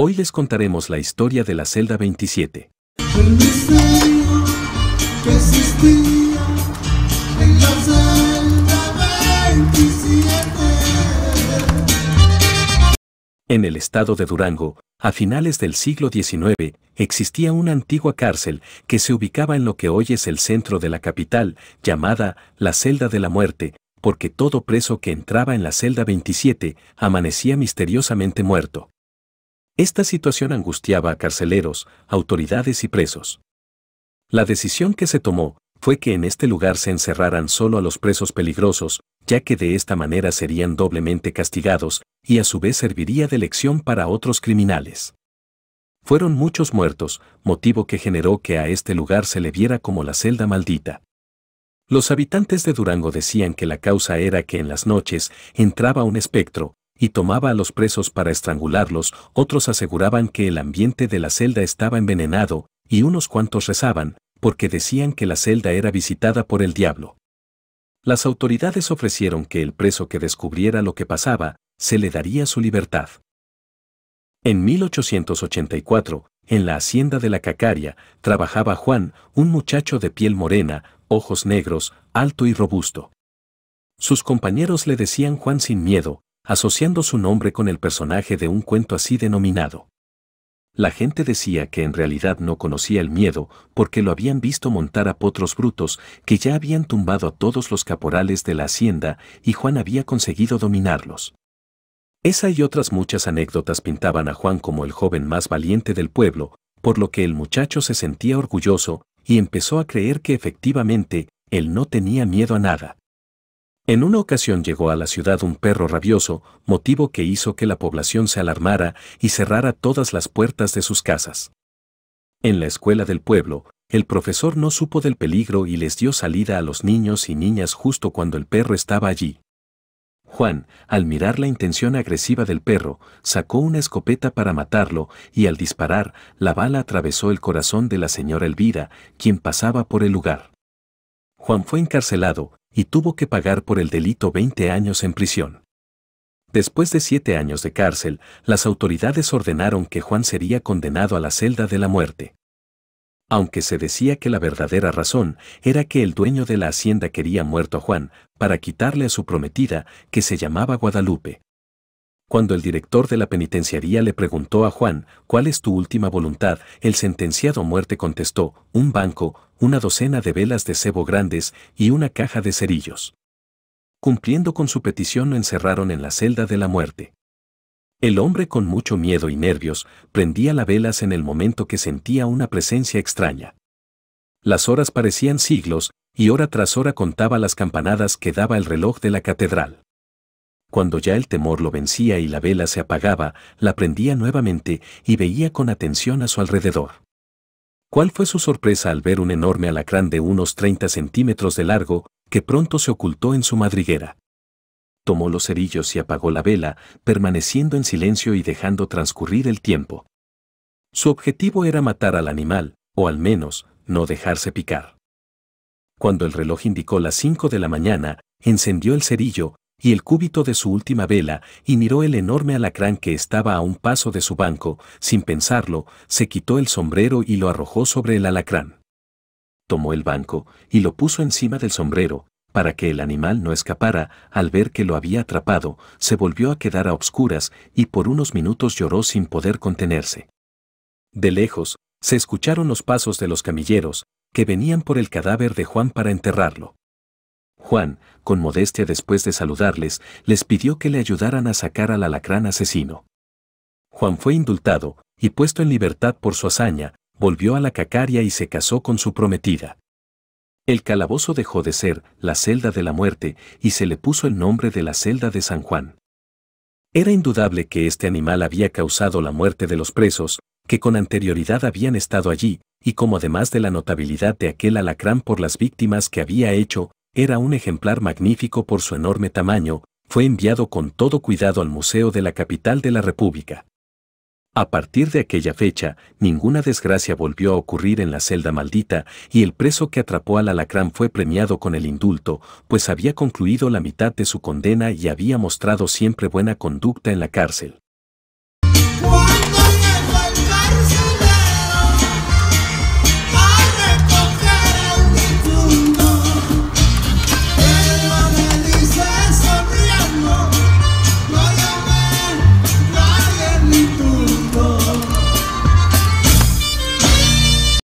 Hoy les contaremos la historia de la celda 27. El misterio que existía en la celda 27. En el estado de Durango, a finales del siglo XIX, existía una antigua cárcel que se ubicaba en lo que hoy es el centro de la capital, llamada la celda de la muerte, porque todo preso que entraba en la celda 27 amanecía misteriosamente muerto. Esta situación angustiaba a carceleros, autoridades y presos. La decisión que se tomó fue que en este lugar se encerraran solo a los presos peligrosos, ya que de esta manera serían doblemente castigados y a su vez serviría de lección para otros criminales. Fueron muchos muertos, motivo que generó que a este lugar se le viera como la celda maldita. Los habitantes de Durango decían que la causa era que en las noches entraba un espectro y tomaba a los presos para estrangularlos, otros aseguraban que el ambiente de la celda estaba envenenado, y unos cuantos rezaban, porque decían que la celda era visitada por el diablo. Las autoridades ofrecieron que el preso que descubriera lo que pasaba, se le daría su libertad. En 1884, en la hacienda de La Cacaria, trabajaba Juan, un muchacho de piel morena, ojos negros, alto y robusto. Sus compañeros le decían Juan sin miedo, asociando su nombre con el personaje de un cuento así denominado. La gente decía que en realidad no conocía el miedo porque lo habían visto montar a potros brutos que ya habían tumbado a todos los caporales de la hacienda y Juan había conseguido dominarlos. Esa y otras muchas anécdotas pintaban a Juan como el joven más valiente del pueblo, por lo que el muchacho se sentía orgulloso y empezó a creer que efectivamente él no tenía miedo a nada. En una ocasión llegó a la ciudad un perro rabioso, motivo que hizo que la población se alarmara y cerrara todas las puertas de sus casas. En la escuela del pueblo, el profesor no supo del peligro y les dio salida a los niños y niñas justo cuando el perro estaba allí. Juan, al mirar la intención agresiva del perro, sacó una escopeta para matarlo y al disparar, la bala atravesó el corazón de la señora Elvira, quien pasaba por el lugar. Juan fue encarcelado y tuvo que pagar por el delito 20 años en prisión. Después de 7 años de cárcel, las autoridades ordenaron que Juan sería condenado a la celda de la muerte. Aunque se decía que la verdadera razón era que el dueño de la hacienda quería muerto a Juan para quitarle a su prometida, que se llamaba Guadalupe. Cuando el director de la penitenciaría le preguntó a Juan, ¿cuál es tu última voluntad?, el sentenciado a muerte contestó, un banco, una docena de velas de cebo grandes y una caja de cerillos. Cumpliendo con su petición lo encerraron en la celda de la muerte. El hombre, con mucho miedo y nervios, prendía las velas en el momento que sentía una presencia extraña. Las horas parecían siglos y hora tras hora contaba las campanadas que daba el reloj de la catedral. Cuando ya el temor lo vencía y la vela se apagaba, la prendía nuevamente y veía con atención a su alrededor. ¿Cuál fue su sorpresa al ver un enorme alacrán de unos 30 centímetros de largo, que pronto se ocultó en su madriguera? Tomó los cerillos y apagó la vela, permaneciendo en silencio y dejando transcurrir el tiempo. Su objetivo era matar al animal, o al menos, no dejarse picar. Cuando el reloj indicó las 5 de la mañana, encendió el cerillo y el cúbito de su última vela, y miró el enorme alacrán que estaba a un paso de su banco. Sin pensarlo, se quitó el sombrero y lo arrojó sobre el alacrán. Tomó el banco y lo puso encima del sombrero, para que el animal no escapara. Al ver que lo había atrapado, se volvió a quedar a obscuras y por unos minutos lloró sin poder contenerse. De lejos, se escucharon los pasos de los camilleros, que venían por el cadáver de Juan para enterrarlo. Juan, con modestia después de saludarles, les pidió que le ayudaran a sacar al alacrán asesino. Juan fue indultado y puesto en libertad por su hazaña, volvió a La Cacaria y se casó con su prometida. El calabozo dejó de ser la celda de la muerte y se le puso el nombre de la celda de San Juan. Era indudable que este animal había causado la muerte de los presos, que con anterioridad habían estado allí, y como además de la notabilidad de aquel alacrán por las víctimas que había hecho, era un ejemplar magnífico por su enorme tamaño, fue enviado con todo cuidado al Museo de la Capital de la República. A partir de aquella fecha, ninguna desgracia volvió a ocurrir en la celda maldita y el preso que atrapó al alacrán fue premiado con el indulto, pues había concluido la mitad de su condena y había mostrado siempre buena conducta en la cárcel.